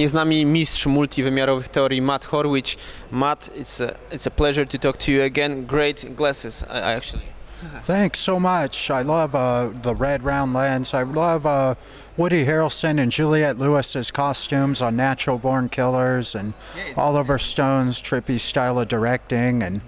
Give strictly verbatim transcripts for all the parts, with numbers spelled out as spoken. Jest z nami mistrz multiwymiarowych teorii Matt Horwich. Matt, it's a, it's a pleasure to talk to you again. Great glasses, I, I actually. Thanks so much. I love uh, the red round lens. I love uh, Woody Harrelson and Juliette Lewis's costumes on Natural Born Killers and yeah, Oliver Stone's trippy style of directing. And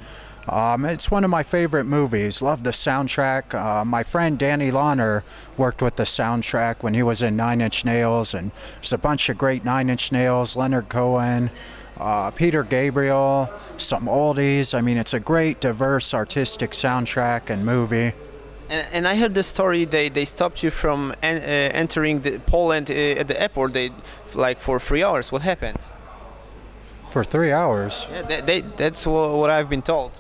um, it's one of my favorite movies. Love the soundtrack. Uh, my friend Danny Lohner worked with the soundtrack when he was in Nine Inch Nails. And there's a bunch of great Nine Inch Nails, Leonard Cohen, Uh, Peter Gabriel, some oldies. I mean, it's a great, diverse, artistic soundtrack and movie. And, and I heard the story they, they stopped you from en uh, entering the Poland uh, at the airport they, like for three hours. What happened? For three hours? Yeah, they, they, that's what, what I've been told.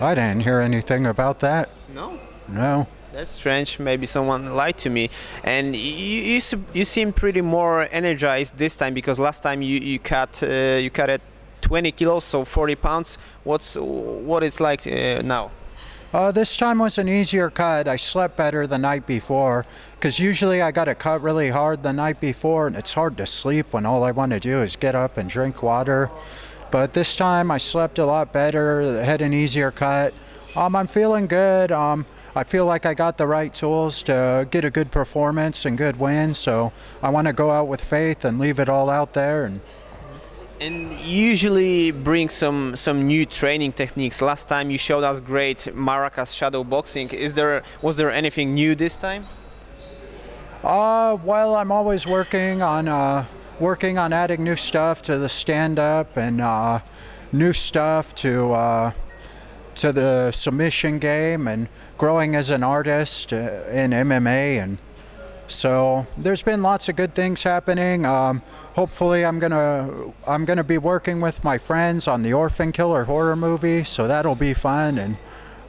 I didn't hear anything about that. No? No. That's strange. Maybe someone lied to me. And you, you, you seem pretty more energized this time, because last time you, you cut uh, you cut at twenty kilos, so forty pounds. What's what it's like uh, now? Uh, this time was an easier cut. I slept better the night before, because usually I got to cut really hard the night before, and it's hard to sleep when all I want to do is get up and drink water. But this time I slept a lot better. Had an easier cut. Um, I'm feeling good. Um. I feel like I got the right tools to get a good performance and good win, so I want to go out with faith and leave it all out there. And, and usually bring some some new training techniques. Last time you showed us great maracas shadow boxing. Is there was there anything new this time? Uh, well, I'm always working on uh, working on adding new stuff to the stand-up and uh, new stuff to uh, to the submission game and growing as an artist uh, in M M A, and so there's been lots of good things happening. Um, hopefully, I'm gonna I'm gonna be working with my friends on the Orphan Killer horror movie, so that'll be fun. And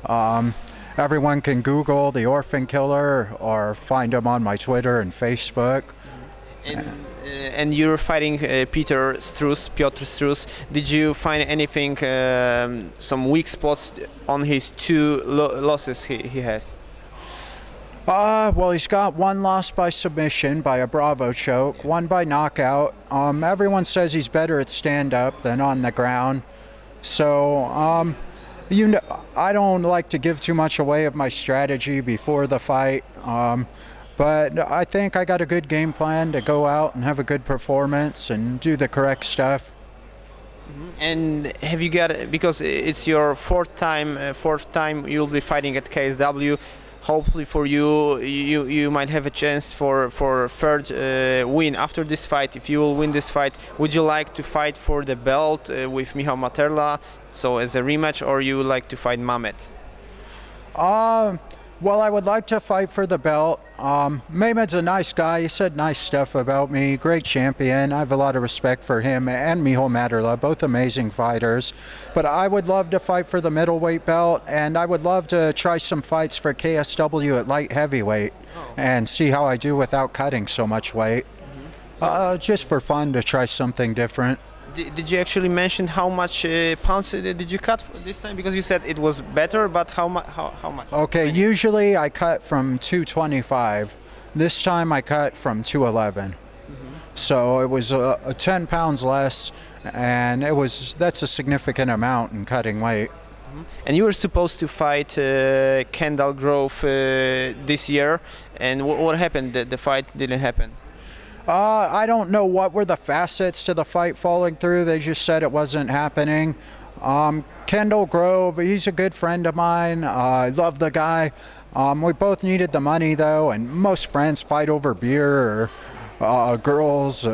um, everyone can Google the Orphan Killer or find them on my Twitter and Facebook. And, uh, and you're fighting uh, Peter Strus, Piotr Strus. Did you find anything, um, some weak spots on his two lo losses he, he has? Uh, well, he's got one loss by submission, by a Bravo choke, one by knockout. Um, everyone says he's better at stand-up than on the ground. So, um, you know, I don't like to give too much away of my strategy before the fight. Um, But I think I got a good game plan to go out and have a good performance and do the correct stuff. And have you got, because it's your fourth time, uh, fourth time you'll be fighting at K S W. Hopefully for you, you, you might have a chance for for third uh, win after this fight. If you will win this fight, would you like to fight for the belt uh, with Michał Materla, so as a rematch, or you would like to fight Mamed? Uh, Well, I would like to fight for the belt. Um, Mamed's a nice guy. He said nice stuff about me. Great champion. I have a lot of respect for him and Michał Materla, both amazing fighters. But I would love to fight for the middleweight belt, and I would love to try some fights for K S W at light heavyweight oh. and see how I do without cutting so much weight. Mm-hmm. So uh, just for fun, to try something different. Did you actually mention how much uh, pounds did you cut this time? Because you said it was better, but how, mu how, how much? Okay, usually I cut from two twenty-five. This time I cut from two eleven. Mm-hmm. So it was uh, ten pounds less, and it was that's a significant amount in cutting weight. Mm-hmm. And you were supposed to fight uh, Kendall Grove uh, this year, and w what happened? The, the fight didn't happen. Uh, I don't know what were the facets to the fight falling through. They just said it wasn't happening. Um, Kendall Grove, he's a good friend of mine. Uh, I love the guy. Um, we both needed the money, though, and most friends fight over beer or uh, girls. Uh,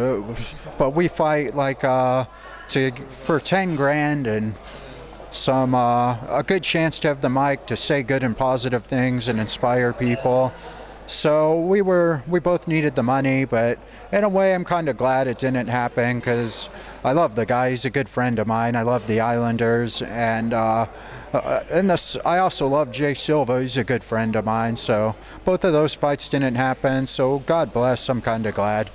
but we fight like uh, to, for ten grand and some uh, a good chance to have the mic to say good and positive things and inspire people. So we were, we both needed the money, but in a way I'm kind of glad it didn't happen, because I love the guy. He's a good friend of mine. I love the Islanders, and uh, and this, I also love Jay Silva. He's a good friend of mine. So both of those fights didn't happen. So God bless. I'm kind of glad.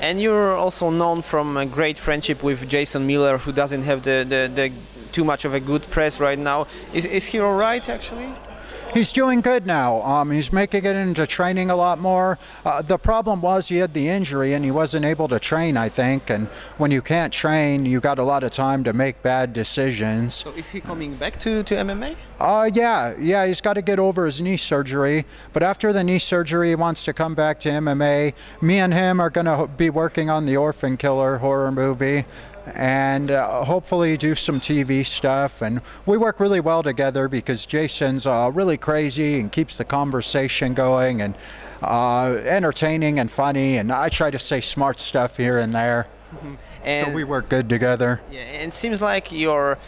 And you're also known from a great friendship with Jason Miller, who doesn't have the, the, the too much of a good press right now. Is is he all right actually? he's doing good now. Um, he's making it into training a lot more. Uh, the problem was he had the injury and he wasn't able to train, I think. And when you can't train, you got a lot of time to make bad decisions. So is he coming back to, to M M A? Uh, yeah, yeah, he's got to get over his knee surgery. But after the knee surgery, he wants to come back to M M A. Me and him are going to be working on the Orphan Killer horror movie. And uh, hopefully do some T V stuff. And we work really well together because Jason's uh, really crazy and keeps the conversation going and uh, entertaining and funny. And I try to say smart stuff here and there. Mm-hmm. And so we work good together. Yeah, and it seems like your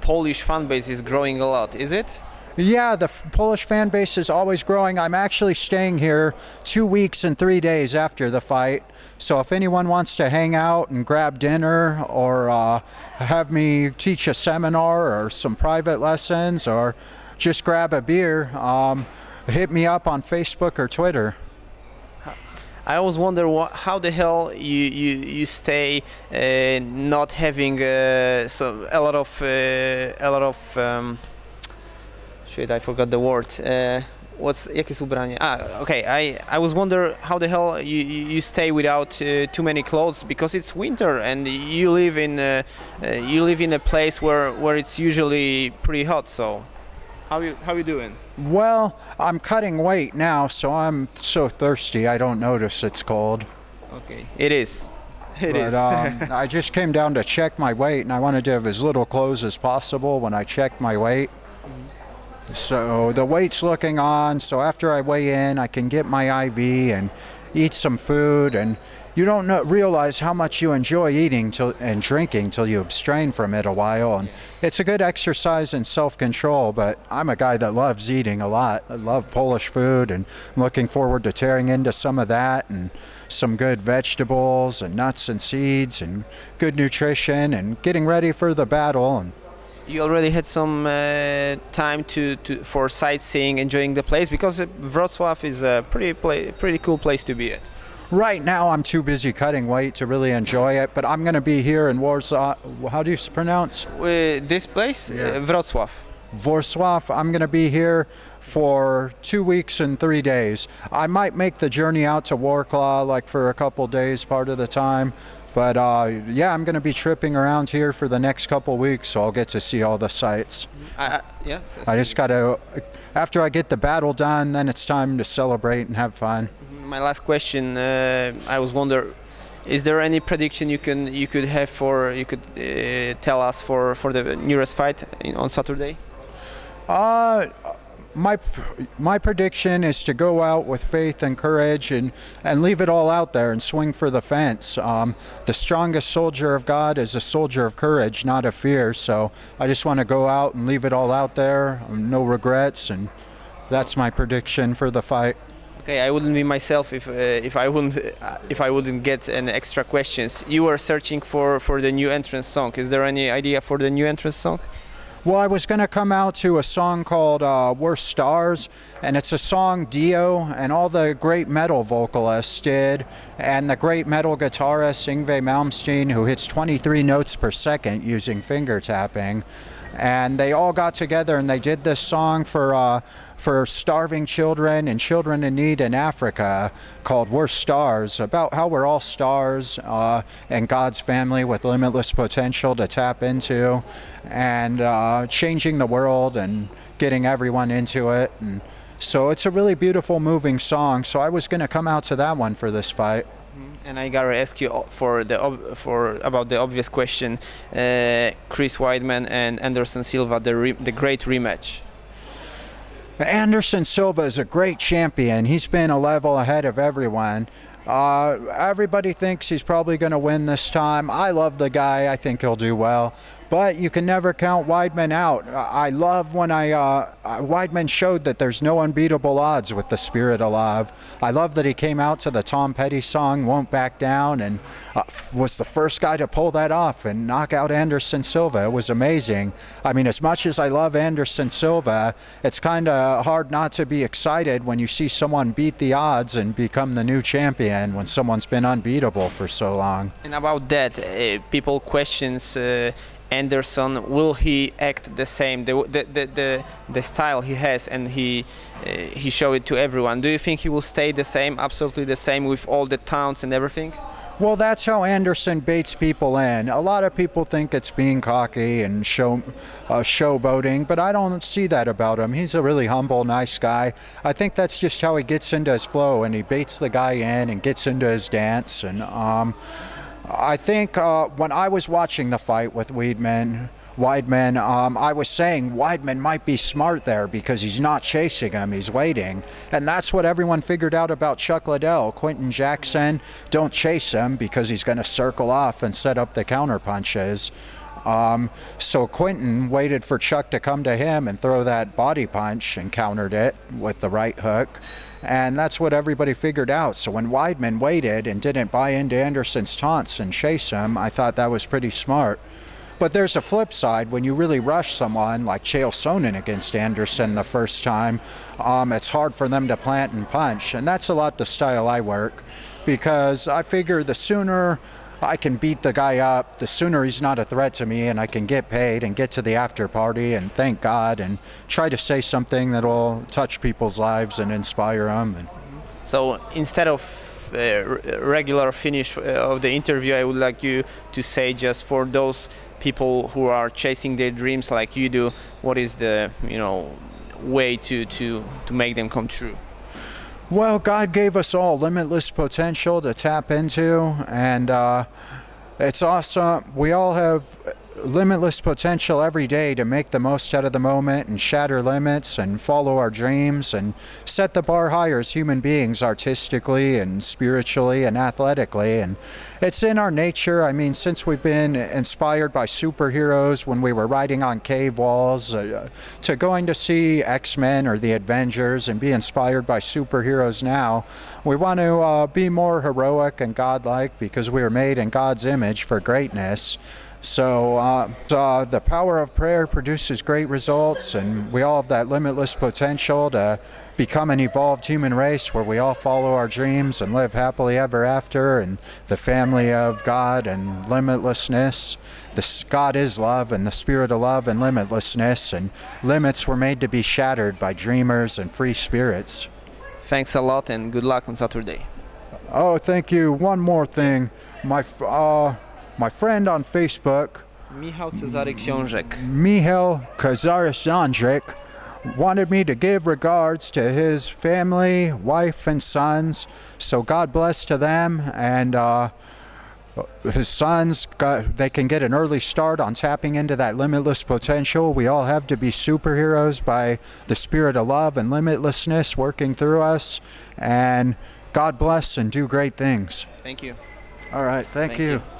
Polish fan base is growing a lot, is it? Yeah, the Polish fan base is always growing. I'm actually staying here two weeks and three days after the fight. So if anyone wants to hang out and grab dinner or uh, have me teach a seminar or some private lessons or just grab a beer, um, hit me up on Facebook or Twitter. I always wonder what, how the hell you you, you stay uh, not having uh, so a lot of uh, a lot of um, shit. I forgot the word. Uh, What's jakie ubranie? Ah, okay. I I was wonder how the hell you you stay without uh, too many clothes because it's winter and you live in a, uh, you live in a place where where it's usually pretty hot. So, how you how you doing? Well, I'm cutting weight now, so I'm so thirsty. I don't notice it's cold. Okay, it is. It but, is. um, I just came down to check my weight, and I wanted to have as little clothes as possible when I checked my weight. So the weight's looking on, so after I weigh in, I can get my I V and eat some food, and you don't know, realize how much you enjoy eating till, and drinking till you abstain from it a while, and it's a good exercise in self-control, but I'm a guy that loves eating a lot. I love Polish food, and I'm looking forward to tearing into some of that, and some good vegetables, and nuts and seeds, and good nutrition, and getting ready for the battle. And you already had some uh, time to, to for sightseeing, enjoying the place, because Wrocław is a pretty pla pretty cool place to be at. Right now, I'm too busy cutting weight to really enjoy it, but I'm going to be here in Warsaw. How do you pronounce uh, this place? Yeah. Uh, Wrocław. Wrocław. I'm going to be here for two weeks and three days. I might make the journey out to Wrocław like for a couple days, part of the time. But uh, yeah, I'm going to be tripping around here for the next couple weeks, so I'll get to see all the sights. I, I, yeah, I just got to, after I get the battle done, then it's time to celebrate and have fun. My last question, uh, I was wondering, is there any prediction you can you could have for you could uh, tell us for for the nearest fight in, on Saturday? Uh. My my prediction is to go out with faith and courage and, and leave it all out there and swing for the fence. Um, the strongest soldier of God is a soldier of courage, not of fear. So I just want to go out and leave it all out there, no regrets, and that's my prediction for the fight. Okay, I wouldn't be myself if uh, if I wouldn't uh, if I wouldn't get any extra questions. You were searching for for the new entrance song. Is there any idea for the new entrance song? Well, I was going to come out to a song called uh, We're Stars, and it's a song Dio and all the great metal vocalists did, and the great metal guitarist Yngwie Malmsteen, who hits twenty-three notes per second using finger tapping. And they all got together and they did this song for uh, for starving children and children in need in Africa called We're Stars, about how we're all stars uh, and God's family with limitless potential to tap into and uh, changing the world and getting everyone into it. And so it's a really beautiful, moving song. So I was going to come out to that one for this fight. And I gotta ask you for the ob for about the obvious question: uh, Chris Weidman and Anderson Silva, the re the great rematch. Anderson Silva is a great champion. He's been a level ahead of everyone. Uh, everybody thinks he's probably going to win this time. I love the guy. I think he'll do well. But you can never count Weidman out. I love when I, uh, Weidman showed that there's no unbeatable odds with the spirit alive. I love that he came out to the Tom Petty song, Won't Back Down, and uh, was the first guy to pull that off and knock out Anderson Silva. It was amazing. I mean, as much as I love Anderson Silva, it's kind of hard not to be excited when you see someone beat the odds and become the new champion when someone's been unbeatable for so long. And about that, uh, people questions, uh, Anderson, will he act the same, the the the, the, the style he has, and he uh, he showed it to everyone? Do you think he will stay the same, absolutely the same, with all the taunts and everything? Well, that's how Anderson baits people in. A lot of people think it's being cocky and show, uh, showboating, but I don't see that about him. He's a really humble, nice guy. I think that's just how he gets into his flow, and he baits the guy in and gets into his dance. And um, I think uh, when I was watching the fight with Weidman, Weidman, um, I was saying Weidman might be smart there because he's not chasing him, he's waiting. And that's what everyone figured out about Chuck Liddell. Quentin Jackson, don't chase him because he's going to circle off and set up the counter punches. Um, so Quentin waited for Chuck to come to him and throw that body punch and countered it with the right hook. And that's what everybody figured out. So when Weidman waited and didn't buy into Anderson's taunts and chase him, I thought that was pretty smart. But there's a flip side. When you really rush someone like Chael Sonnen against Anderson the first time, um, it's hard for them to plant and punch. And that's a lot the style I work, because I figure the sooner I can beat the guy up, the sooner he's not a threat to me, and I can get paid and get to the after party and thank God and try to say something that'll touch people's lives and inspire them. And so instead of uh, regular finish of the interview, I would like you to say, just for those people who are chasing their dreams like you do, what is the, you know, way to, to, to make them come true? Well, God gave us all limitless potential to tap into, and uh, it's awesome. We all have limitless potential every day to make the most out of the moment and shatter limits and follow our dreams and set the bar higher as human beings, artistically and spiritually and athletically. And it's in our nature. I mean, since we've been inspired by superheroes when we were riding on cave walls, uh, to going to see X-Men or the Avengers and be inspired by superheroes now, we want to uh, be more heroic and godlike, because we are made in God's image for greatness. So uh, uh, the power of prayer produces great results, and we all have that limitless potential to become an evolved human race where we all follow our dreams and live happily ever after, and the family of God and limitlessness. This God is love, and the spirit of love and limitlessness, and limits were made to be shattered by dreamers and free spirits. Thanks a lot, and good luck on Saturday. Oh, thank you. One more thing. My... Uh, My friend on Facebook, Michał Cezary Książek, Michał Cezary Książek, wanted me to give regards to his family, wife, and sons. So God bless to them, and uh, his sons, got, they can get an early start on tapping into that limitless potential. We all have to be superheroes by the spirit of love and limitlessness working through us. And God bless and do great things. Thank you. All right, thank, thank you. you.